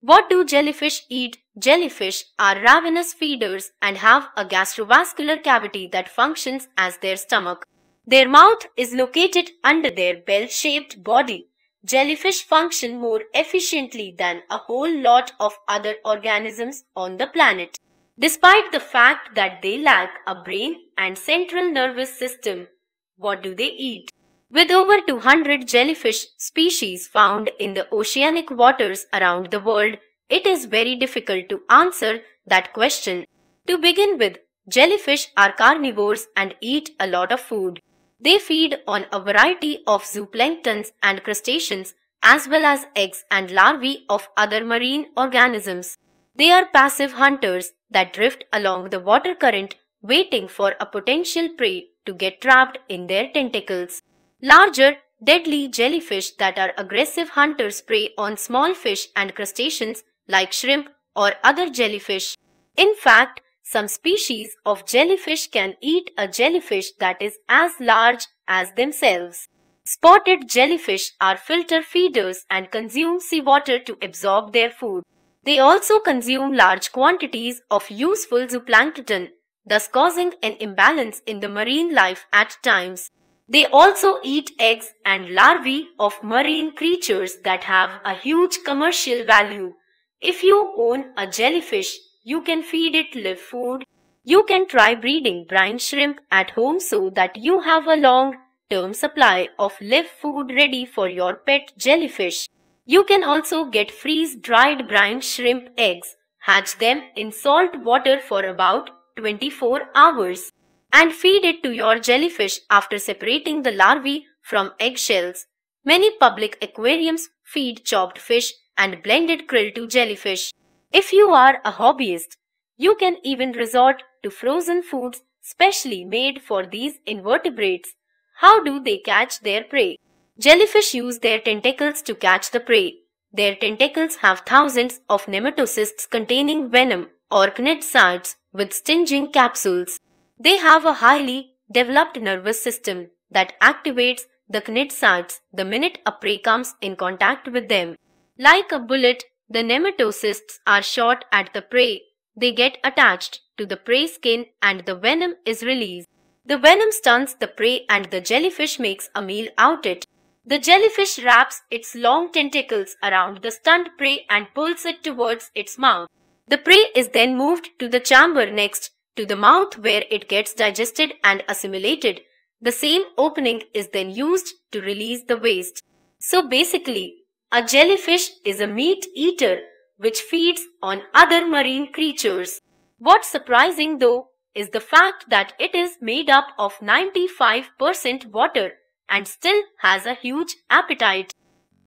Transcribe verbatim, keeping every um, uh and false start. What do jellyfish eat? Jellyfish are ravenous feeders and have a gastrovascular cavity that functions as their stomach. Their mouth is located under their bell-shaped body. Jellyfish function more efficiently than a whole lot of other organisms on the planet, despite the fact that they lack a brain and central nervous system. What do they eat? With over two hundred jellyfish species found in the oceanic waters around the world, it is very difficult to answer that question. To begin with, jellyfish are carnivores and eat a lot of food. They feed on a variety of zooplanktons and crustaceans, as well as eggs and larvae of other marine organisms. They are passive hunters that drift along the water current, waiting for a potential prey to get trapped in their tentacles. Larger, deadly jellyfish that are aggressive hunters prey on small fish and crustaceans like shrimp or other jellyfish. In fact, some species of jellyfish can eat a jellyfish that is as large as themselves. Spotted jellyfish are filter feeders and consume seawater to absorb their food. They also consume large quantities of useful zooplankton, thus causing an imbalance in the marine life at times. They also eat eggs and larvae of marine creatures that have a huge commercial value. If you own a jellyfish, you can feed it live food. You can try breeding brine shrimp at home so that you have a long-term supply of live food ready for your pet jellyfish. You can also get freeze-dried brine shrimp eggs, hatch them in salt water for about twenty-four hours. And feed it to your jellyfish after separating the larvae from eggshells. Many public aquariums feed chopped fish and blended krill to jellyfish. If you are a hobbyist, you can even resort to frozen foods specially made for these invertebrates. How do they catch their prey? Jellyfish use their tentacles to catch the prey. Their tentacles have thousands of nematocysts containing venom or cnidicides with stinging capsules. They have a highly developed nervous system that activates the cnidicides the minute a prey comes in contact with them. Like a bullet, the nematocysts are shot at the prey. They get attached to the prey skin and the venom is released. The venom stuns the prey and the jellyfish makes a meal out of it. The jellyfish wraps its long tentacles around the stunned prey and pulls it towards its mouth. The prey is then moved to the chamber next to the mouth where it gets digested and assimilated. The same opening is then used to release the waste. So basically, a jellyfish is a meat eater which feeds on other marine creatures. What's surprising though is the fact that it is made up of ninety-five percent water and still has a huge appetite.